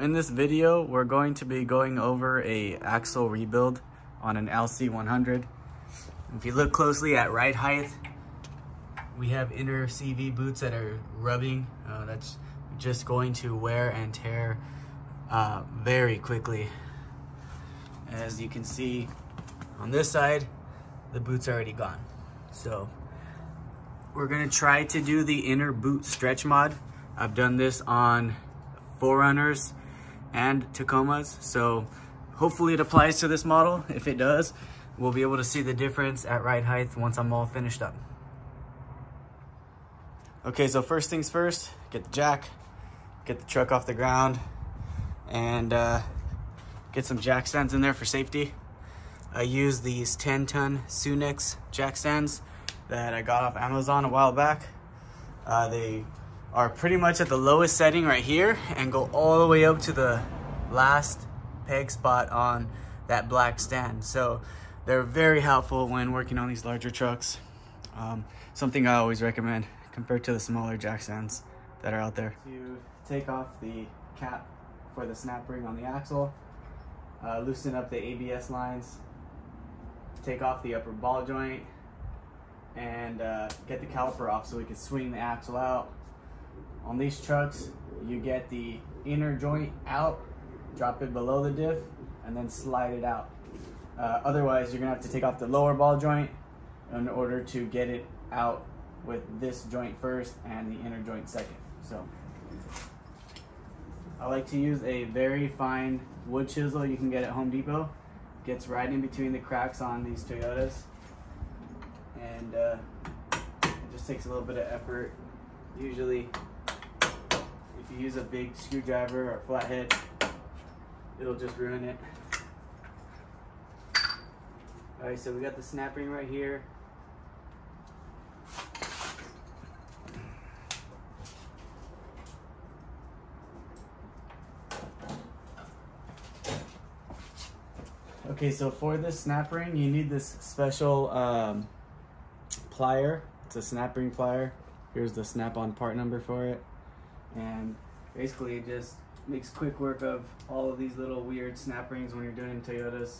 In this video, we're going to be going over a axle rebuild on an LC100. If you look closely at ride height, we have inner CV boots that are rubbing. That's just going to wear and tear very quickly. As you can see on this side, the boot's already gone. So we're gonna try to do the inner boot stretch mod. I've done this on 4Runners and Tacomas, so hopefully it applies to this model. If it does, we'll be able to see the difference at ride height once I'm all finished up. Okay, so first things first, get the jack, get the truck off the ground, and get some jack stands in there for safety. I use these 10-ton Sunex jack stands that I got off Amazon a while back. They are pretty much at the lowest setting right here and go all the way up to the last peg spot on that black stand. So they're very helpful when working on these larger trucks. Something I always recommend compared to the smaller jack stands that are out there. To take off the cap for the snap ring on the axle, loosen up the ABS lines, take off the upper ball joint, and get the caliper off so we can swing the axle out. On these trucks, you get the inner joint out, drop it below the diff, and then slide it out. Otherwise, you're gonna have to take off the lower ball joint in order to get it out with this joint first and the inner joint second. So I like to use a very fine wood chisel you can get at Home Depot. Gets right in between the cracks on these Toyotas, and it just takes a little bit of effort. Usually, if you use a big screwdriver or flathead, it'll just ruin it. All right, so we got the snap ring right here. Okay, so for this snap ring, you need this special plier. It's a snap ring plier. Here's the Snap-on part number for it. And basically it just makes quick work of all of these little weird snap rings when you're doing Toyotas.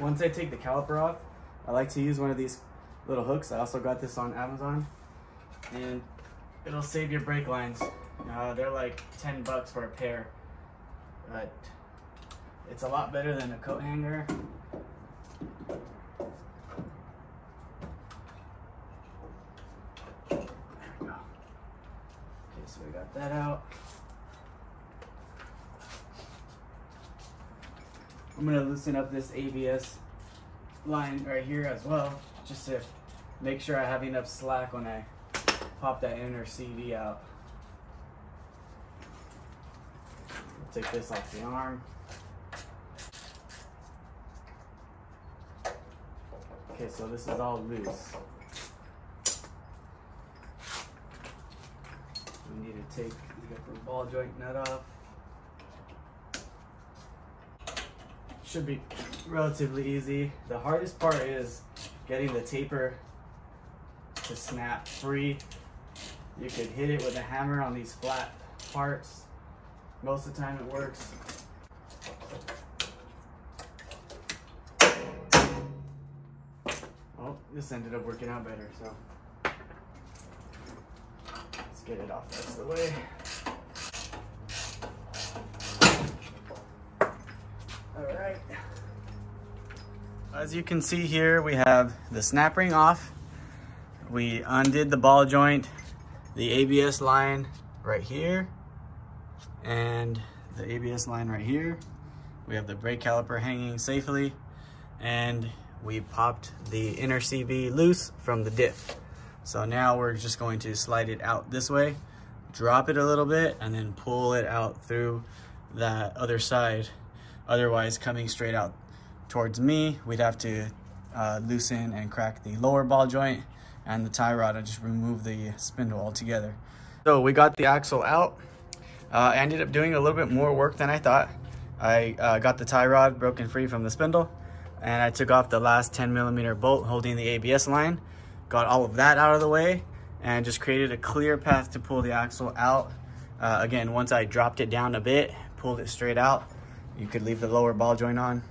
Once I take the caliper off, I like to use one of these little hooks. I also got this on Amazon, and it'll save your brake lines. They're like 10 bucks for a pair. But it's a lot better than a coat hanger. There we go. Okay, so we got that out. I'm gonna loosen up this ABS line right here as well, just to make sure I have enough slack when I pop that inner CV out. Take this off the arm. Okay, so this is all loose. We need to take the upper ball joint nut off. Should be relatively easy. The hardest part is getting the taper to snap free. You could hit it with a hammer on these flat parts. Most of the time it works. Well, this ended up working out better, so let's get it off the rest of the way. All right. As you can see here, we have the snap ring off. We undid the ball joint, the ABS line right here, and the ABS line right here. We have the brake caliper hanging safely, and we popped the inner CV loose from the diff. So now we're just going to slide it out this way, drop it a little bit, and then pull it out through that other side. Otherwise, coming straight out towards me, we'd have to loosen and crack the lower ball joint and the tie rod and just remove the spindle altogether. So we got the axle out. I ended up doing a little bit more work than I thought. I got the tie rod broken free from the spindle. and I took off the last 10mm bolt holding the ABS line, got all of that out of the way, and just created a clear path to pull the axle out. Again, once I dropped it down a bit, pulled it straight out, you could leave the lower ball joint on.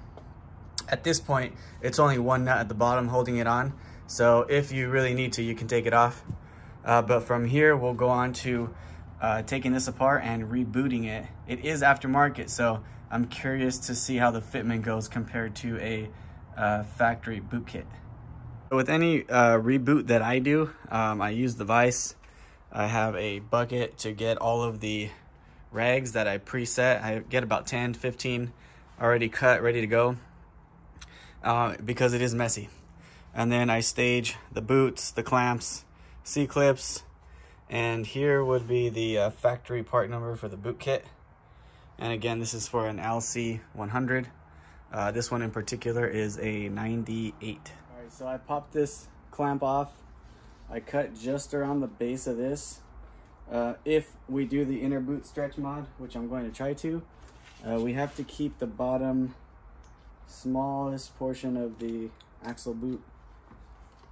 At this point, it's only one nut at the bottom holding it on, so if you really need to, you can take it off. But from here, we'll go on to taking this apart and rebooting it. It is aftermarket, so I'm curious to see how the fitment goes compared to a factory boot kit. With any reboot that I do, I use the vise. I have a bucket to get all of the rags that I preset. I get about 10, 15 already cut, ready to go, because it is messy. And then I stage the boots, the clamps, C-clips, and here would be the factory part number for the boot kit. And again, this is for an LC100. This one in particular is a 98. All right, so I popped this clamp off. I cut just around the base of this. If we do the inner boot stretch mod, which I'm going to try to, we have to keep the bottom smallest portion of the axle boot,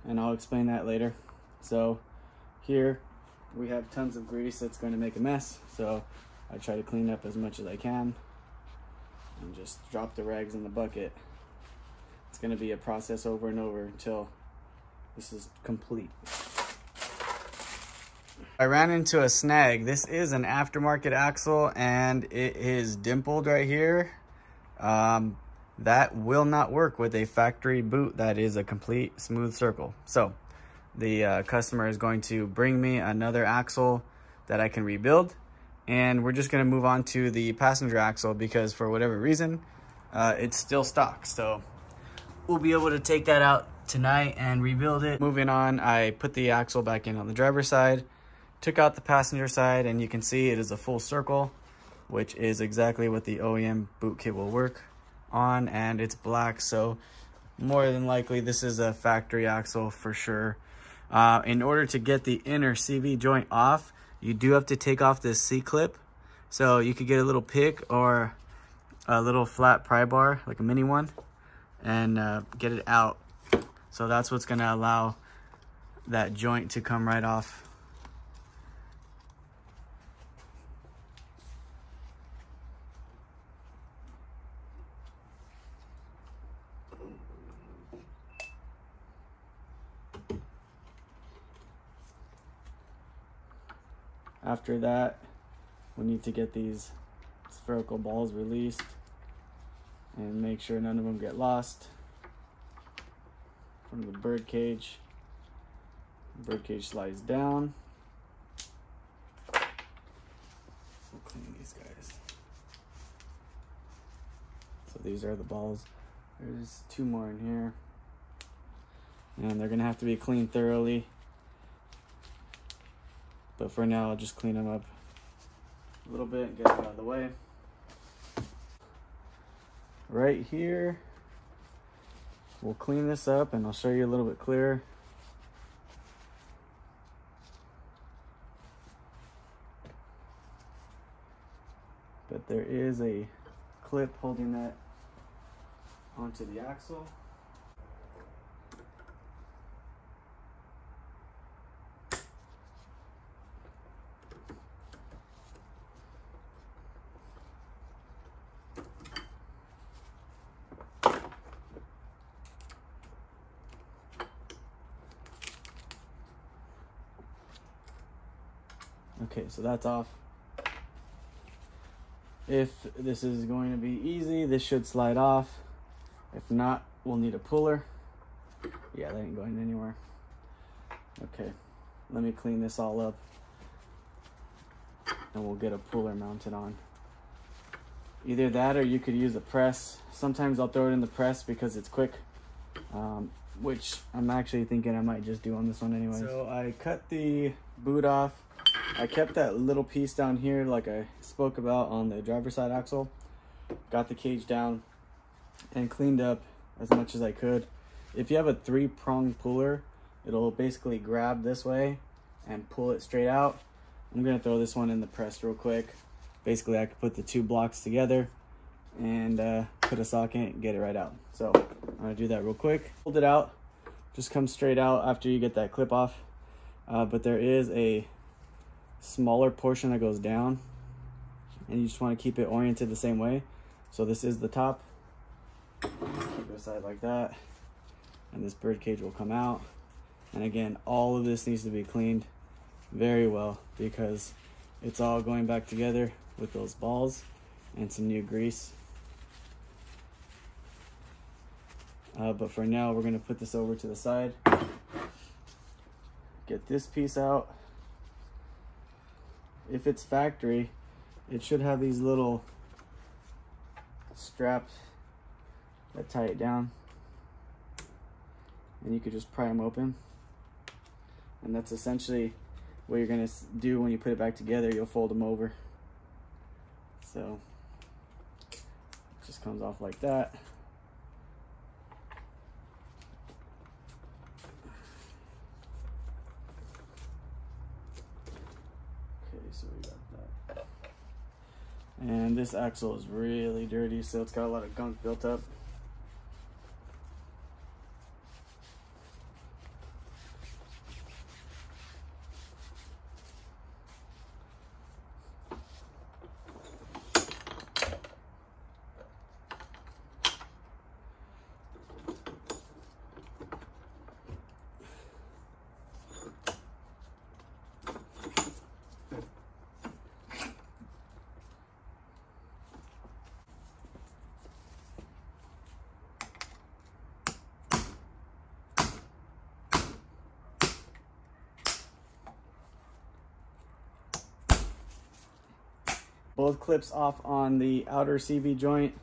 and I'll explain that later. So here we have tons of grease that's going to make a mess, so I try to clean up as much as I can and just drop the rags in the bucket. It's going to be a process over and over until this is complete. I ran into a snag. This is an aftermarket axle and it is dimpled right here. That will not work with a factory boot that is a complete smooth circle. So the customer is going to bring me another axle that I can rebuild, and we're just going to move on to the passenger axle because for whatever reason it's still stock. So we'll be able to take that out tonight and rebuild it. Moving on, I put the axle back in on the driver's side, took out the passenger side, and you can see it is a full circle, which is exactly what the OEM boot kit will work on, and it's black, so more than likely this is a factory axle for sure. In order to get the inner CV joint off, you do have to take off this C-clip, so you could get a little pick or a little flat pry bar, like a mini one, and get it out. So that's what's going to allow that joint to come right off. After that, we need to get these spherical balls released and make sure none of them get lost from the bird cage. The bird cage slides down. We'll clean these guys. So these are the balls. There's two more in here, and they're gonna have to be cleaned thoroughly. But for now, I'll just clean them up a little bit and get them out of the way. Right here, we'll clean this up and I'll show you a little bit clearer. But there is a clip holding that onto the axle. Okay, so that's off. If this is going to be easy, this should slide off. If not, we'll need a puller. Yeah, that ain't going anywhere. Okay, let me clean this all up and we'll get a puller mounted on. Either that or you could use a press. Sometimes I'll throw it in the press because it's quick, which I'm actually thinking I might just do on this one anyway. So I cut the boot off. I kept that little piece down here like I spoke about on the driver's side axle. Got the cage down and cleaned up as much as I could. If you have a 3-prong puller, it'll basically grab this way and pull it straight out. I'm going to throw this one in the press real quick. Basically, I could put the two blocks together and put a socket and get it right out. So I'm gonna do that real quick. Hold it out, just come straight out after you get that clip off. But there is a smaller portion that goes down, and you just want to keep it oriented the same way. So this is the top, keep it aside like that, and this bird cage will come out. And again, all of this needs to be cleaned very well because it's all going back together with those balls and some new grease. But for now, we're going to put this over to the side, get this piece out. If it's factory, it should have these little straps that tie it down, and you could just pry them open, and that's essentially what you're going to do when you put it back together. You'll fold them over, so it just comes off like that. So we got that. And this axle is really dirty, so it's got a lot of gunk built up. Both clips off on the outer CV joint,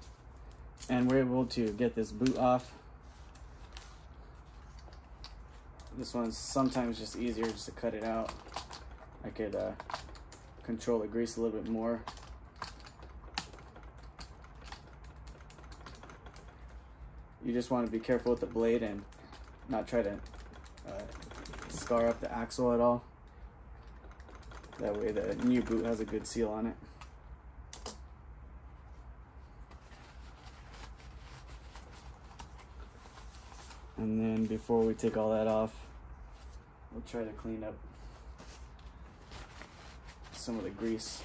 and we're able to get this boot off. This one's sometimes just easier just to cut it out. I could control the grease a little bit more. You just want to be careful with the blade and not try to scar up the axle at all. That way the new boot has a good seal on it. And then before we take all that off, we'll try to clean up some of the grease.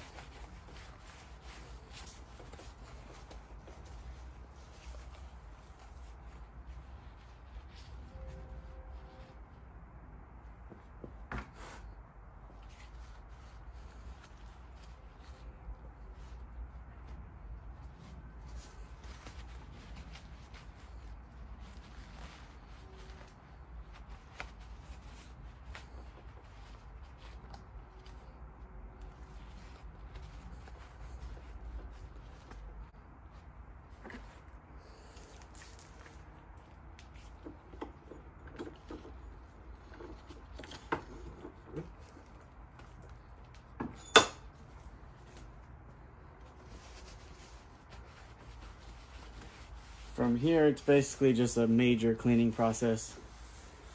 From here, it's basically just a major cleaning process,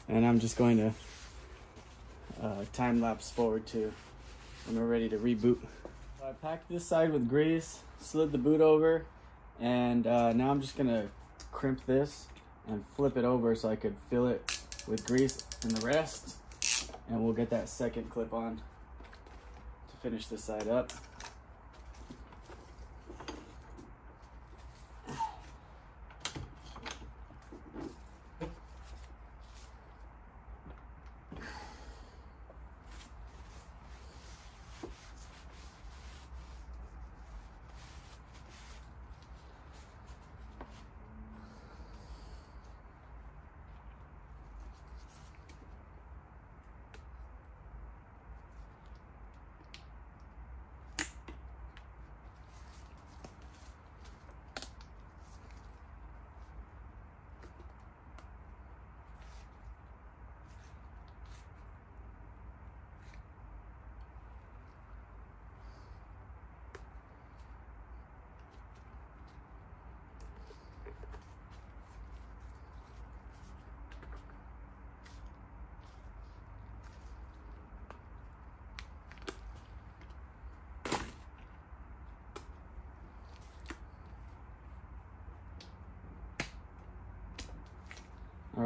and I'm just going to time lapse forward to when we're ready to reboot. So I packed this side with grease, slid the boot over, and now I'm just gonna crimp this and flip it over so I could fill it with grease and the rest, and we'll get that second clip on to finish this side up.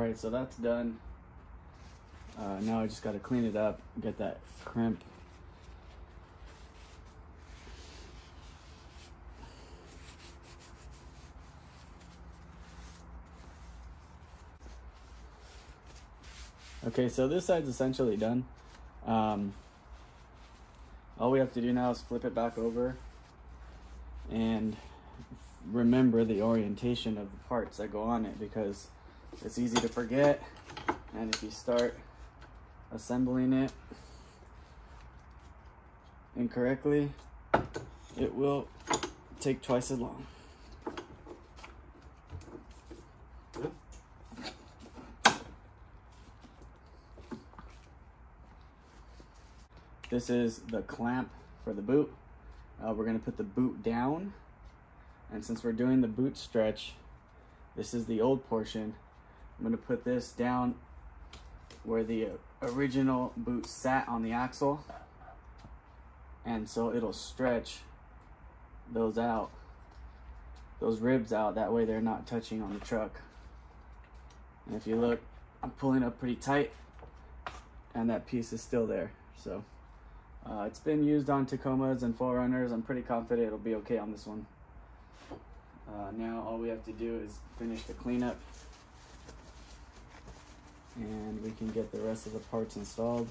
Alright, so that's done. Now I just got to clean it up, get that crimp. Okay, so this side's essentially done. All we have to do now is flip it back over and remember the orientation of the parts that go on it, because it's easy to forget, and if you start assembling it incorrectly, it will take twice as long. This is the clamp for the boot. We're going to put the boot down, and since we're doing the boot stretch, this is the old portion. I'm going to put this down where the original boot sat on the axle, and so it'll stretch those out, those ribs out, that way they're not touching on the truck. And if you look, I'm pulling up pretty tight, and that piece is still there. So it's been used on Tacomas and 4Runners. I'm pretty confident it'll be okay on this one. Now all we have to do is finish the cleanup, and we can get the rest of the parts installed.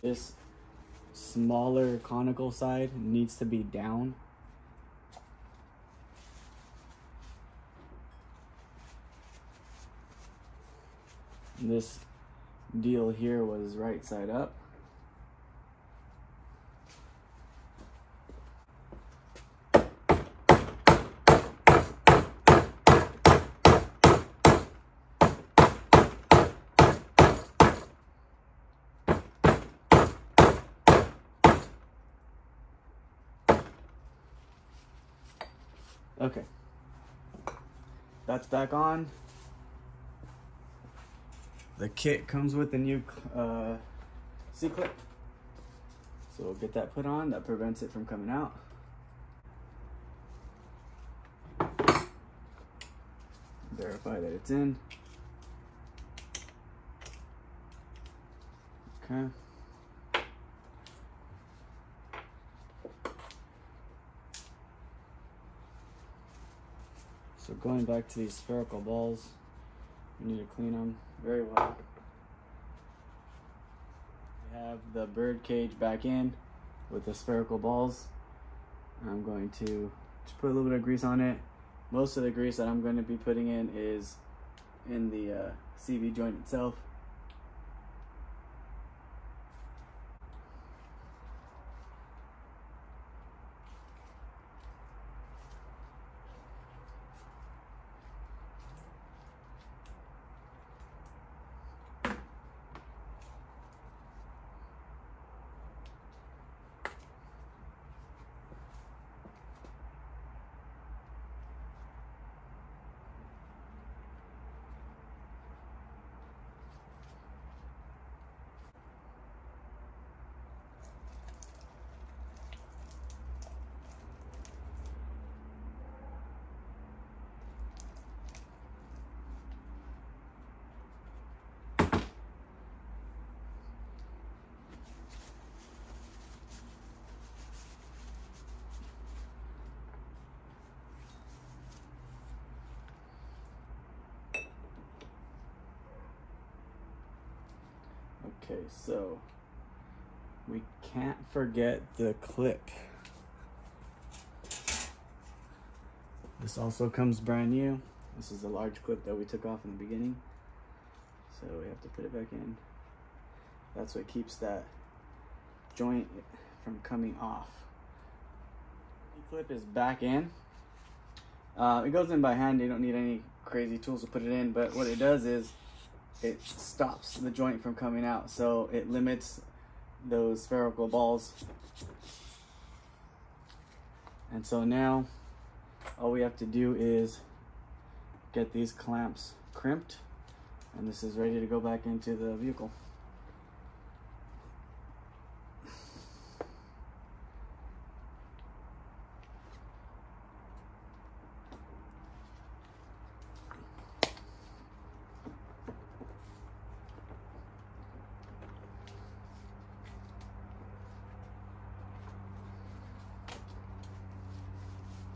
This smaller conical side needs to be down. This deal here was right side up. Okay, that's back on. The kit comes with a new C-clip, so we'll get that put on. That prevents it from coming out. Verify that it's in. Okay. So going back to these spherical balls, we need to clean them very well. We have the bird cage back in with the spherical balls. I'm going to just put a little bit of grease on it. Most of the grease that I'm going to be putting in is in the CV joint itself. Okay, so we can't forget the clip. This also comes brand new. This is a large clip that we took off in the beginning, so we have to put it back in. That's what keeps that joint from coming off. The clip is back in. It goes in by hand. You don't need any crazy tools to put it in, but what it does is it stops the joint from coming out, so it limits those spherical balls. And so now all we have to do is get these clamps crimped, and this is ready to go back into the vehicle.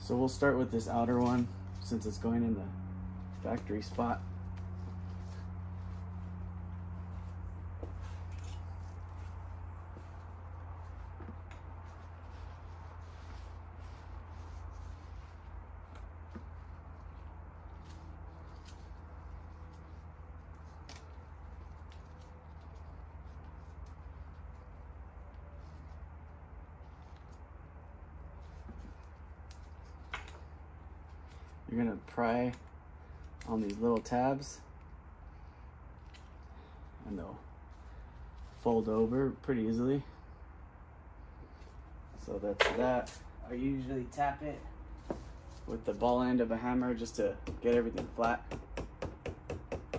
So we'll start with this outer one since it's going in the factory spot. You're gonna pry on these little tabs and they'll fold over pretty easily. So that's that. I usually tap it with the ball end of a hammer just to get everything flat and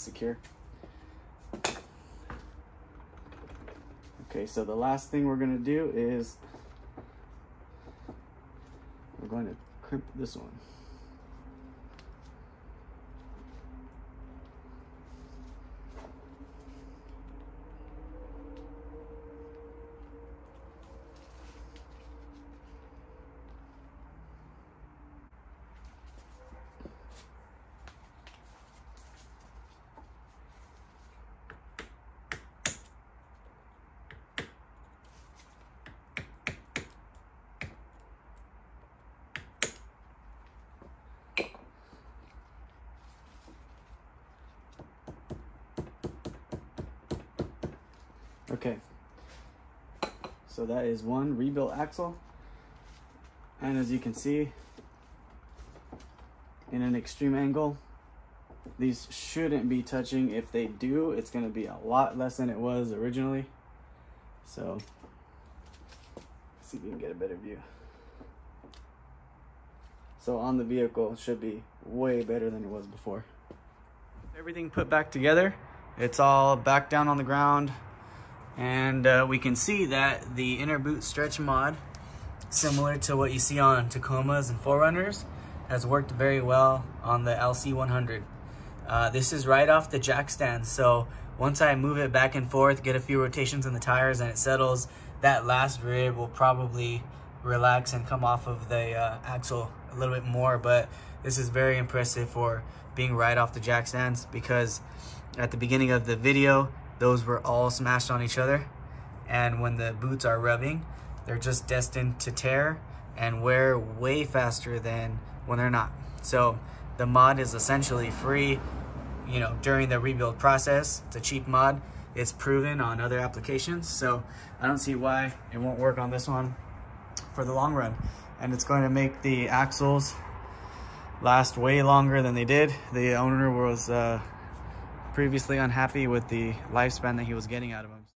secure. Okay, so the last thing we're gonna do is we're going to crimp this one. Okay, so that is one rebuilt axle, and as you can see, in an extreme angle, these shouldn't be touching. If they do, it's going to be a lot less than it was originally. So, let's see if you can get a better view. So on the vehicle, it should be way better than it was before. Everything put back together. It's all back down on the ground. And we can see that the inner boot stretch mod, similar to what you see on Tacomas and 4Runners, has worked very well on the LC100. This is right off the jack stand, so once I move it back and forth, get a few rotations in the tires and it settles, that last rib will probably relax and come off of the axle a little bit more, but this is very impressive for being right off the jack stands, because at the beginning of the video, those were all smashed on each other, and when the boots are rubbing, they're just destined to tear and wear way faster than when they're not. So the mod is essentially free, you know, during the rebuild process. It's a cheap mod. It's proven on other applications, so I don't see why it won't work on this one for the long run. And it's going to make the axles last way longer than they did. The owner was previously unhappy with the lifespan that he was getting out of them.